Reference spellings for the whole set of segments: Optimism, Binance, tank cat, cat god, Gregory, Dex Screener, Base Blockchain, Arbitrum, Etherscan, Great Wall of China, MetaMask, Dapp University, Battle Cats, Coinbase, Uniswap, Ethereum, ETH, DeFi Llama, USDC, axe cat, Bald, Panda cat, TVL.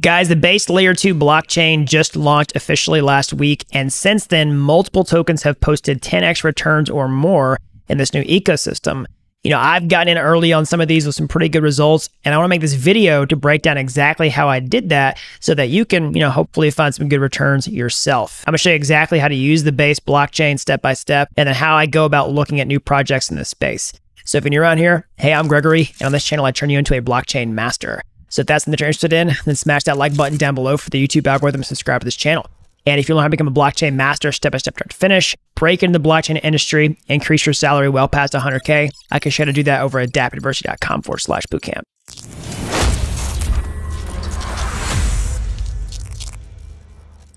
Guys, the Base Layer 2 blockchain just launched officially last week, and since then, multiple tokens have posted 10x returns or more in this new ecosystem. You know, I've gotten in early on some of these with some pretty good results, and I want to make this video to break down exactly how I did that so that you can, you know, hopefully find some good returns yourself. I'm going to show you exactly how to use the Base blockchain step by step, and then how I go about looking at new projects in this space. So if you're new around here, hey, I'm Gregory, and on this channel, I turn you into a blockchain master. So if that's something that you're interested in, then smash that like button down below for the YouTube algorithm and subscribe to this channel. And if you learn how to become a blockchain master, step-by-step, start to finish, break into the blockchain industry, increase your salary well past 100K, I can show you how to do that over at dappuniversity.com/bootcamp.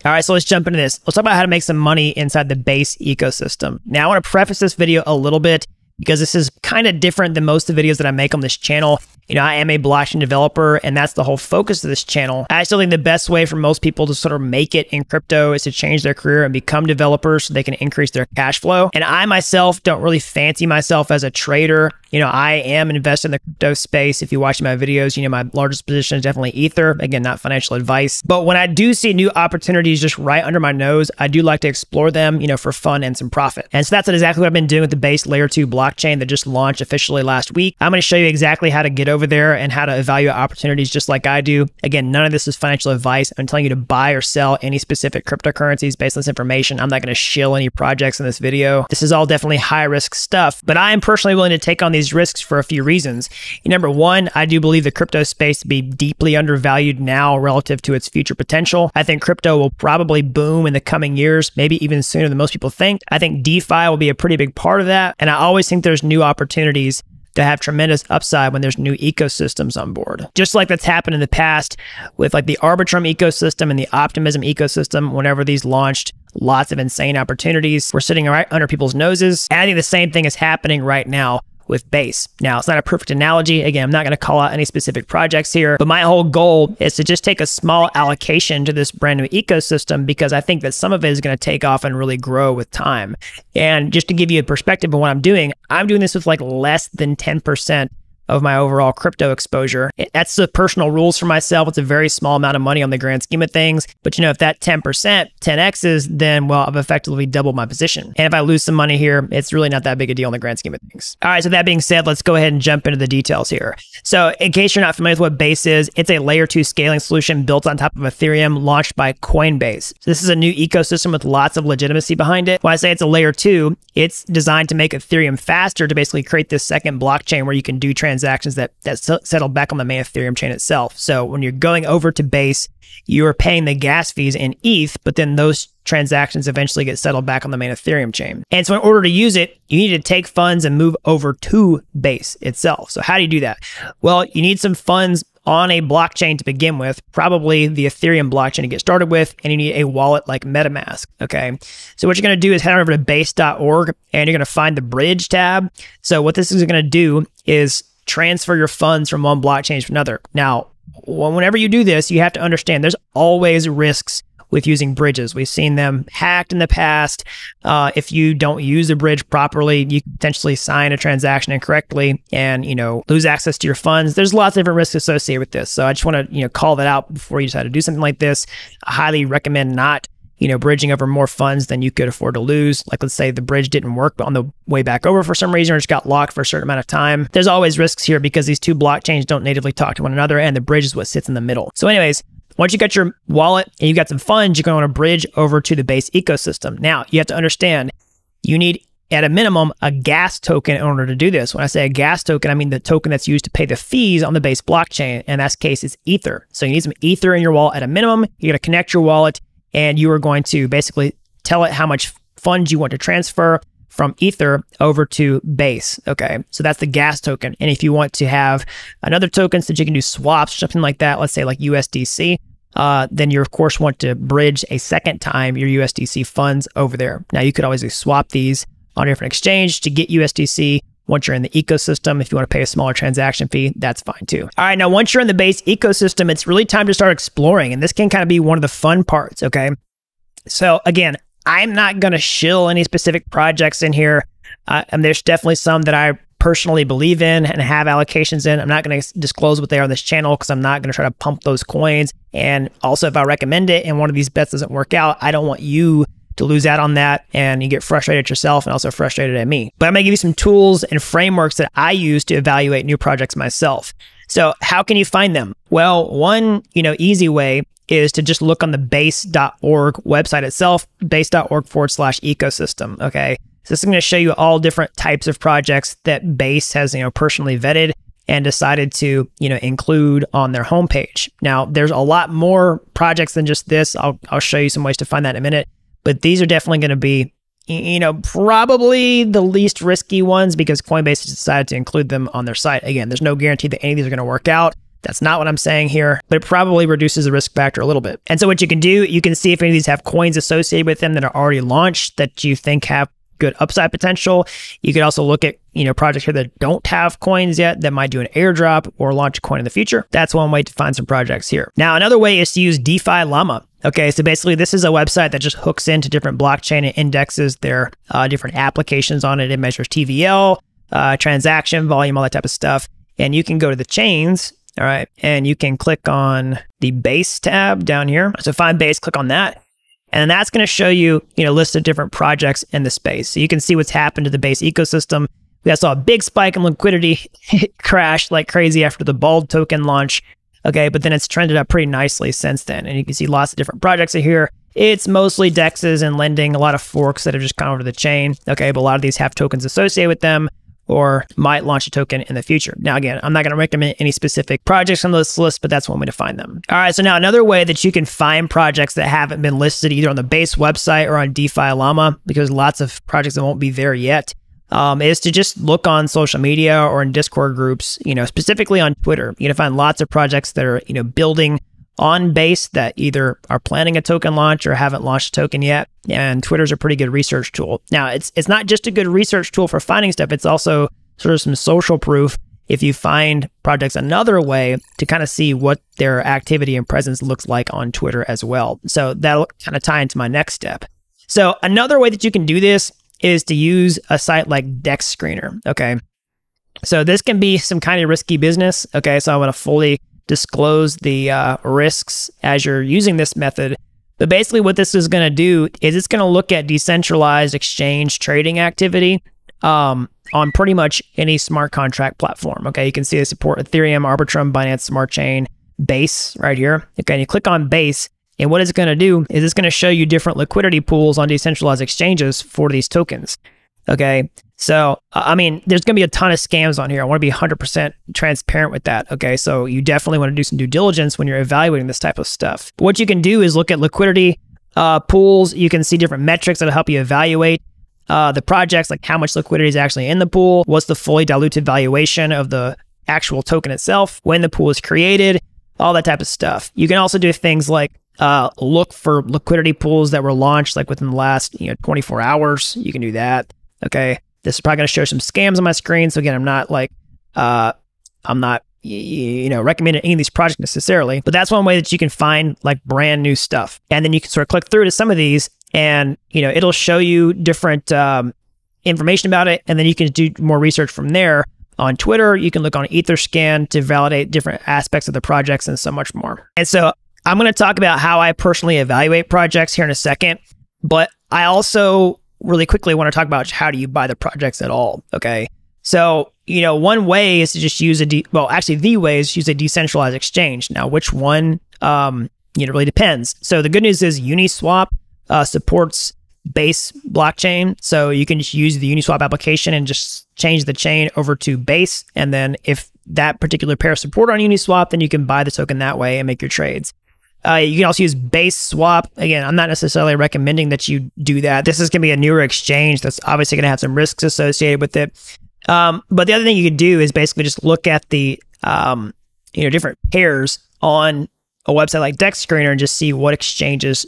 All right, so let's jump into this. Let's talk about how to make some money inside the Base ecosystem. Now, I want to preface this video a little bit because this is kind of different than most of the videos that I make on this channel. You know, I am a blockchain developer, and that's the whole focus of this channel. I still think the best way for most people to sort of make it in crypto is to change their career and become developers so they can increase their cash flow. And I myself don't really fancy myself as a trader. You know, I am invested in the crypto space. If you watch my videos, you know, my largest position is definitely Ether. Again, not financial advice. But when I do see new opportunities just right under my nose, I do like to explore them, you know, for fun and some profit. And so that's exactly what I've been doing with the Base Layer 2 blockchain that just launched officially last week. I'm going to show you exactly how to get over there and how to evaluate opportunities just like I do. Again, none of this is financial advice. I'm telling you to buy or sell any specific cryptocurrencies based on this information. I'm not going to shill any projects in this video. This is all definitely high risk stuff, but I am personally willing to take on these risks for a few reasons. Number one, I do believe the crypto space to be deeply undervalued now relative to its future potential. I think crypto will probably boom in the coming years, maybe even sooner than most people think. I think DeFi will be a pretty big part of that. And I always think there's new opportunities to have tremendous upside when there's new ecosystems on board. Just like that's happened in the past with like the Arbitrum ecosystem and the Optimism ecosystem, whenever these launched, lots of insane opportunities were sitting right under people's noses. And I think the same thing is happening right now with Base. Now, it's not a perfect analogy. Again, I'm not going to call out any specific projects here, but my whole goal is to just take a small allocation to this brand new ecosystem because I think that some of it is going to take off and really grow with time. And just to give you a perspective of what I'm doing this with like less than 10% of my overall crypto exposure. That's the personal rules for myself. It's a very small amount of money on the grand scheme of things. But you know, if that 10% 10x's, then well, I've effectively doubled my position. And if I lose some money here, it's really not that big a deal in the grand scheme of things. All right, so that being said, let's go ahead and jump into the details here. So in case you're not familiar with what Base is, it's a layer 2 scaling solution built on top of Ethereum launched by Coinbase. So this is a new ecosystem with lots of legitimacy behind it. When I say it's a layer 2, it's designed to make Ethereum faster to basically create this second blockchain where you can do transactions that settle back on the main Ethereum chain itself. So when you're going over to Base, you're paying the gas fees in ETH, but then those transactions eventually get settled back on the main Ethereum chain. And so in order to use it, you need to take funds and move over to Base itself. So how do you do that? Well, you need some funds on a blockchain to begin with, probably the Ethereum blockchain to get started with, and you need a wallet like MetaMask, okay? So what you're gonna do is head over to base.org and you're gonna find the bridge tab. So what this is gonna do is transfer your funds from one blockchain to another. Now, whenever you do this, you have to understand there's always risks with using bridges. We've seen them hacked in the past. If you don't use a bridge properly, you can potentially sign a transaction incorrectly and, you know, lose access to your funds. There's lots of different risks associated with this. So I just want to, you know, call that out before you decide to do something like this. I highly recommend not, you know, bridging over more funds than you could afford to lose. Like, let's say the bridge didn't work on the way back over for some reason, or just got locked for a certain amount of time. There's always risks here because these two blockchains don't natively talk to one another, and the bridge is what sits in the middle. So anyways, once you got your wallet and you got some funds, you're going to want to bridge over to the Base ecosystem. Now, you have to understand, you need, at a minimum, a gas token in order to do this. When I say a gas token, I mean the token that's used to pay the fees on the Base blockchain. In that case, it's Ether. So you need some Ether in your wallet at a minimum. You're going to connect your wallet, and you are going to basically tell it how much funds you want to transfer from Ether over to Base, okay? So that's the gas token. And if you want to have another token so that you can do swaps, something like that, let's say like USDC, then you of course want to bridge a second time your USDC funds over there. Now you could always swap these on a different exchange to get USDC. Once you're in the ecosystem, if you want to pay a smaller transaction fee, that's fine too. All right, now once you're in the Base ecosystem, it's really time to start exploring. And this can kind of be one of the fun parts, okay? So again, I'm not going to shill any specific projects in here. And there's definitely some that I personally believe in and have allocations in. I'm not going to disclose what they are on this channel because I'm not going to try to pump those coins. And also, if I recommend it and one of these bets doesn't work out, I don't want you to lose out on that and you get frustrated at yourself and also frustrated at me. But I'm going to give you some tools and frameworks that I use to evaluate new projects myself. So how can you find them? Well, one, easy way is to just look on the base.org website itself, base.org/ecosystem. Okay. So this is going to show you all different types of projects that Base has, personally vetted and decided to, include on their homepage. Now, there's a lot more projects than just this. I'll show you some ways to find that in a minute, but these are definitely going to be, probably the least risky ones because Coinbase has decided to include them on their site. Again, there's no guarantee that any of these are going to work out. That's not what I'm saying here, but it probably reduces the risk factor a little bit. And so what you can do, you can see if any of these have coins associated with them that are already launched that you think have good upside potential. You could also look at, projects here that don't have coins yet that might do an airdrop or launch a coin in the future. That's one way to find some projects here. Now, another way is to use DeFi Llama. Okay, so basically this is a website that just hooks into different blockchain and indexes their different applications on it. It measures TVL, transaction volume, all that type of stuff. And you can go to the chains, all right, and you can click on the Base tab down here. So find Base, click on that. And that's going to show you, list of different projects in the space. So you can see what's happened to the Base ecosystem. We saw a big spike in liquidity. It crashed like crazy after the Bald token launch. Okay, but then it's trended up pretty nicely since then. And you can see lots of different projects are here. It's mostly DEXs and lending, a lot of forks that have just gone over the chain. Okay, but a lot of these have tokens associated with them or might launch a token in the future. Now, again, I'm not going to recommend any specific projects on this list, but that's one way to find them. All right, so now another way that you can find projects that haven't been listed either on the Base website or on DeFi Llama, because lots of projects that won't be there yet, is to just look on social media or in Discord groups, specifically on Twitter. You're going to find lots of projects that are, building on Base that either are planning a token launch or haven't launched a token yet. And Twitter's a pretty good research tool. Now, it's not just a good research tool for finding stuff. It's also sort of some social proof if you find projects, another way to kind of see what their activity and presence looks like on Twitter as well. So that'll kind of tie into my next step. So another way that you can do this is to use a site like Dex Screener. Okay, so this can be some kind of risky business. Okay, so I want to fully disclose the risks as you're using this method. But basically what this is going to do is it's going to look at decentralized exchange trading activity on pretty much any smart contract platform. Okay, you can see they support Ethereum, Arbitrum, Binance Smart Chain, Base right here. Okay, and you click on Base. And what it's going to do is it's going to show you different liquidity pools on decentralized exchanges for these tokens. Okay. So, I mean, there's going to be a ton of scams on here. I want to be 100% transparent with that. Okay. So you definitely want to do some due diligence when you're evaluating this type of stuff. But what you can do is look at liquidity pools. You can see different metrics that'll help you evaluate the projects, like how much liquidity is actually in the pool. What's the fully diluted valuation of the actual token itself? When the pool is created, all that type of stuff. You can also do things like look for liquidity pools that were launched like within the last 24 hours. You can do that. Okay, this is probably going to show some scams on my screen. So again, I'm not like I'm not recommending any of these projects necessarily, but that's one way that you can find like brand new stuff. And then you can sort of click through to some of these, and it'll show you different information about it, and then you can do more research from there. On Twitter, you can look on Etherscan to validate different aspects of the projects and so much more. And so I'm going to talk about how I personally evaluate projects here in a second, but I also really quickly want to talk about how do you buy the projects at all, okay? So, one way is to just use the way is to use a decentralized exchange. Now, which one, really depends. So the good news is Uniswap supports Base blockchain. So you can just use the Uniswap application and just change the chain over to Base. And then if that particular pair support on Uniswap, then you can buy the token that way and make your trades. You can also use BaseSwap. Again, I'm not necessarily recommending that you do that. This is going to be a newer exchange that's obviously going to have some risks associated with it. But the other thing you could do is basically just look at the different pairs on a website like Dex Screener and just see what exchanges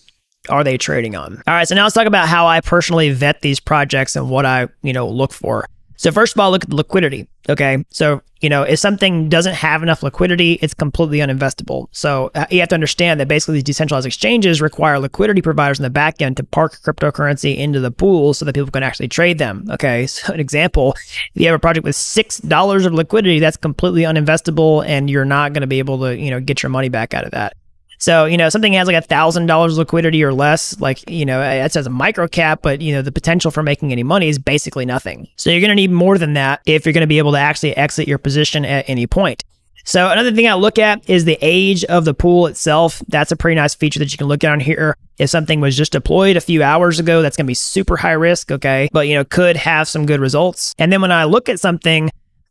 are they trading on. All right, so now let's talk about how I personally vet these projects and what I look for. So first of all, look at the liquidity. Okay. So, you know, if something doesn't have enough liquidity, it's completely uninvestable. So you have to understand that basically these decentralized exchanges require liquidity providers in the back end to park cryptocurrency into the pool so that people can actually trade them. Okay. So an example, if you have a project with $6 of liquidity, that's completely uninvestable and you're not going to be able to, you know, get your money back out of that. So, you know, something has like $1,000 liquidity or less, like, you know, that says a micro cap, but, you know, the potential for making any money is basically nothing. So you're going to need more than that if you're going to be able to actually exit your position at any point. So another thing I look at is the age of the pool itself. That's a pretty nice feature that you can look at on here. If something was just deployed a few hours ago, that's going to be super high risk, okay, but, you know, could have some good results. And then when I look at something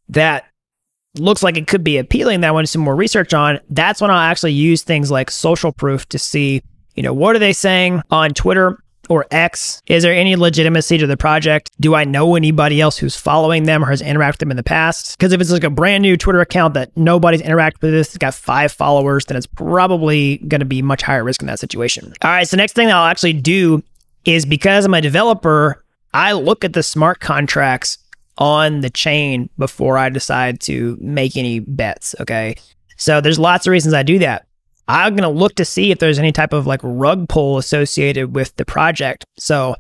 that looks like it could be appealing that I want to do some more research on, that's when I'll actually use things like social proof to see, you know, what are they saying on Twitter or X? Is there any legitimacy to the project? Do I know anybody else who's following them or has interacted with them in the past? Because if it's like a brand new Twitter account that nobody's interacted with, it's got 5 followers, then it's probably going to be much higher risk in that situation. All right, so next thing that I'll actually do is, because I'm a developer, I look at the smart contracts on the chain before I decide to make any bets, okay? So there's lots of reasons I do that. I'm going to look to see if there's any type of like rug pull associated with the project. So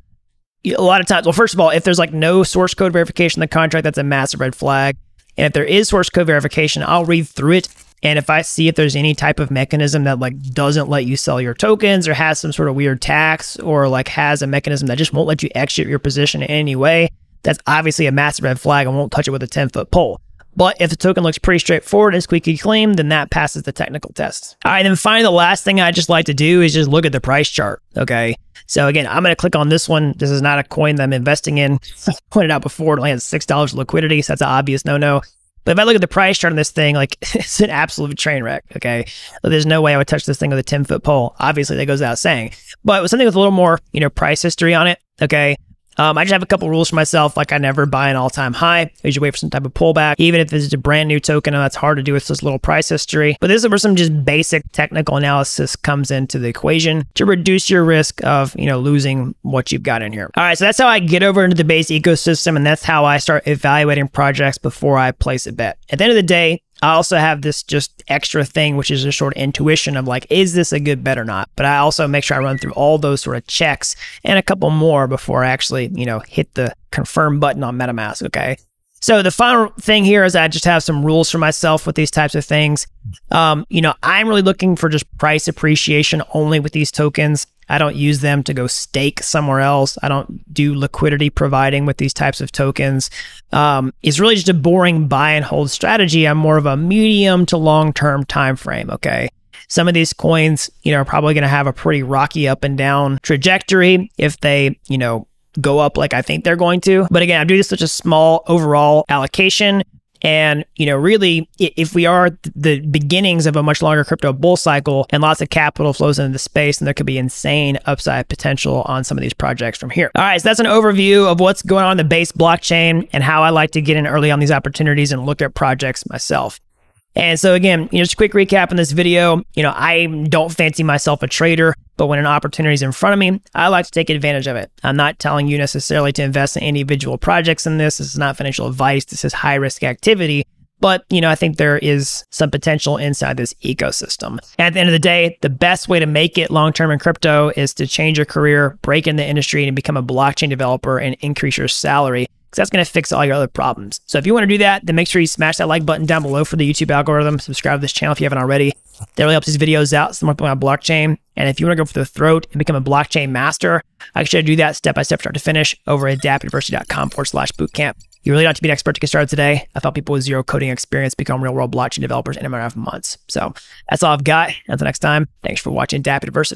a lot of times, well, first of all, if there's like no source code verification in the contract, that's a massive red flag. And if there is source code verification, I'll read through it. And if I see if there's any type of mechanism that like doesn't let you sell your tokens or has some sort of weird tax or like has a mechanism that just won't let you exit your position in any way, that's obviously a massive red flag. I won't touch it with a 10-foot pole. But if the token looks pretty straightforward and squeaky clean, then that passes the technical test. All right, and then finally, the last thing I just like to do is just look at the price chart, okay? So again, I'm going to click on this one. This is not a coin that I'm investing in. I pointed out before, it only has $6 liquidity, so that's an obvious no-no. But if I look at the price chart on this thing, like, it's an absolute train wreck, okay? There's no way I would touch this thing with a 10-foot pole. Obviously, that goes without saying. But with something with a little more, you know, price history on it, okay? I just have a couple rules for myself. Like, I never buy an all-time high. I usually wait for some type of pullback, even if this is a brand new token, and that's hard to do with this little price history. But this is where some just basic technical analysis comes into the equation to reduce your risk of, you know, losing what you've got in here. All right, so that's how I get over into the Base ecosystem, and that's how I start evaluating projects before I place a bet. At the end of the day, I also have this just extra thing, which is a sort of intuition of like, is this a good bet or not? But I also make sure I run through all those sort of checks and a couple more before I actually, you know, hit the confirm button on MetaMask, okay? So the final thing here is I just have some rules for myself with these types of things. You know, I'm really looking for just price appreciation only with these tokens. I don't use them to go stake somewhere else. I don't do liquidity providing with these types of tokens. It's really just a boring buy and hold strategy. I'm more of a medium to long-term time frame, okay? Some of these coins, you know, are probably going to have a pretty rocky up and down trajectory if they, you know, go up like I think they're going to. But again, I'm doing such a small overall allocation. And, you know, really, if we are at the beginnings of a much longer crypto bull cycle and lots of capital flows into the space, and there could be insane upside potential on some of these projects from here. All right, so that's an overview of what's going on in the Base blockchain and how I like to get in early on these opportunities and look at projects myself. And so again, you know, just a quick recap in this video, you know, I don't fancy myself a trader, but when an opportunity is in front of me, I like to take advantage of it. I'm not telling you necessarily to invest in individual projects in this. This is not financial advice. This is high risk activity. But, you know, I think there is some potential inside this ecosystem. At the end of the day, the best way to make it long-term in crypto is to change your career, break in the industry, and become a blockchain developer and increase your salary. That's going to fix all your other problems. So if you want to do that, then make sure you smash that like button down below for the YouTube algorithm. Subscribe to this channel if you haven't already. That really helps these videos out. So more people on blockchain. And if you want to go for the throat and become a blockchain master, I should do that step-by-step, start to finish over at dappuniversity.com/bootcamp. You really don't have to be an expert to get started today. I've helped people with zero coding experience become real-world blockchain developers in a matter of months. So that's all I've got. Until next time, thanks for watching Dapp University.